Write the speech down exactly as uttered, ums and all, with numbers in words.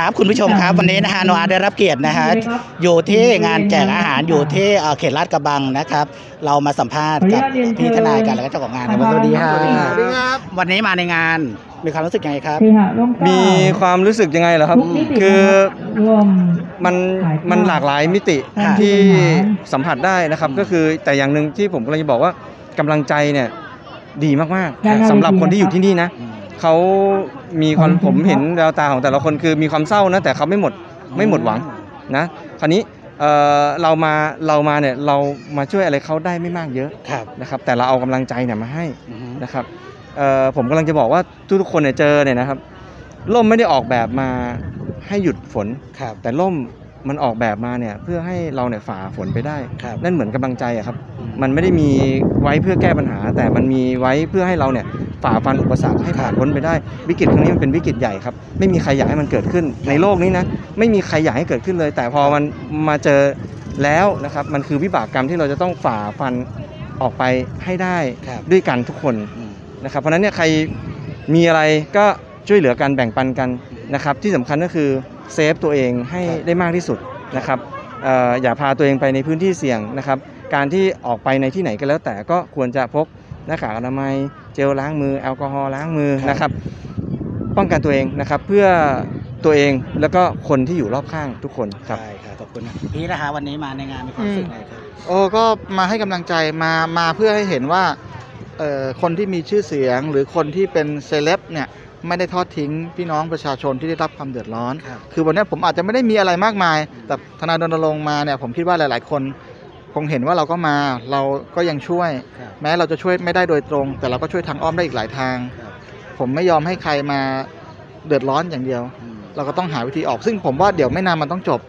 ครับคุณผู้ชมครับวันนี้นะฮะโนอาได้รับเกียรตินะฮะอยู่ที่งานแจกอาหารอยู่ที่เขตลาดกระบังนะครับเรามาสัมภาษณ์กับพี่ทนายกันแล้วก็เจ้าของงานนะสวัสดีครับวันนี้มาในงานมีความรู้สึกยังไงครับมีความรู้สึกยังไงเหรอครับคือมันมันหลากหลายมิติที่สัมผัสได้นะครับก็คือแต่อย่างหนึ่งที่ผมกำลังจะบอกว่ากำลังใจเนี่ยดีมากๆสำหรับคนที่อยู่ที่นี่นะเขามีความผมเห็นดวงตาของแต่ละคนคือมีความเศร้านะแต่เขาไม่หมดไม่หมดหวังนะคราวนี้เรามาเรามาเนี่ยเรามาช่วยอะไรเขาได้ไม่มากเยอะนะครับแต่เราเอากำลังใจเนี่ยมาให้นะครับผมกำลังจะบอกว่าทุกๆคนเนี่ยเจอเนี่ยนะครับร่มไม่ได้ออกแบบมาให้หยุดฝนแต่ร่มมันออกแบบมาเนี่ยเพื่อให้เราเนี่ยฝ่าฝนไปได้นั่นเหมือนกำลังใจอะครับมันไม่ได้มีไว้เพื่อแก้ปัญหาแต่มันมีไว้เพื่อให้เราเนี่ยฝ่าฟันอุปสรรคให้ผ่านพ้นไปได้วิกฤตครั้งนี้มันเป็นวิกฤตใหญ่ครับไม่มีใครอยากให้มันเกิดขึ้นในโลกนี้นะไม่มีใครอยากให้เกิดขึ้นเลยแต่พอมันมาเจอแล้วนะครับมันคือวิบากกรรมที่เราจะต้องฝ่าฟันออกไปให้ได้ด้วยกันทุกคนนะครับเพราะนั้นเนี่ยใครมีอะไรก็ช่วยเหลือกันแบ่งปันกันนะครับที่สำคัญก็คือเซฟตัวเองให้ได้มากที่สุดนะครับอย่าพาตัวเองไปในพื้นที่เสี่ยงนะครับการที่ออกไปในที่ไหนก็แล้วแต่ก็ควรจะพกหน้ากากอนามัยเจลล้างมือแอลกอฮอล์ล้างมือนะครับป้องกันตัวเองนะครับเพื่อตัวเองแล้วก็คนที่อยู่รอบข้างทุกคนครับใช่ครับขอบคุณพี่นะคะวันนี้มาในงานมีความสุขไหมครับโอ้ก็มาให้กำลังใจมามาเพื่อให้เห็นว่าคนที่มีชื่อเสียงหรือคนที่เป็นเซเลบเนี่ยไม่ได้ทอดทิ้งพี่น้องประชาชนที่ได้รับความเดือดร้อนคือวันนี้ผมอาจจะไม่ได้มีอะไรมากมายแต่ทนายรณรงค์มาเนี่ยผมคิดว่าหลายๆคนคงเห็นว่าเราก็มาเราก็ยังช่วยแม้เราจะช่วยไม่ได้โดยตรงแต่เราก็ช่วยทางอ้อมได้อีกหลายทางผมไม่ยอมให้ใครมาเดือดร้อนอย่างเดียวเราก็ต้องหาวิธีออกซึ่งผมว่าเดี๋ยวไม่นานมันต้องจบ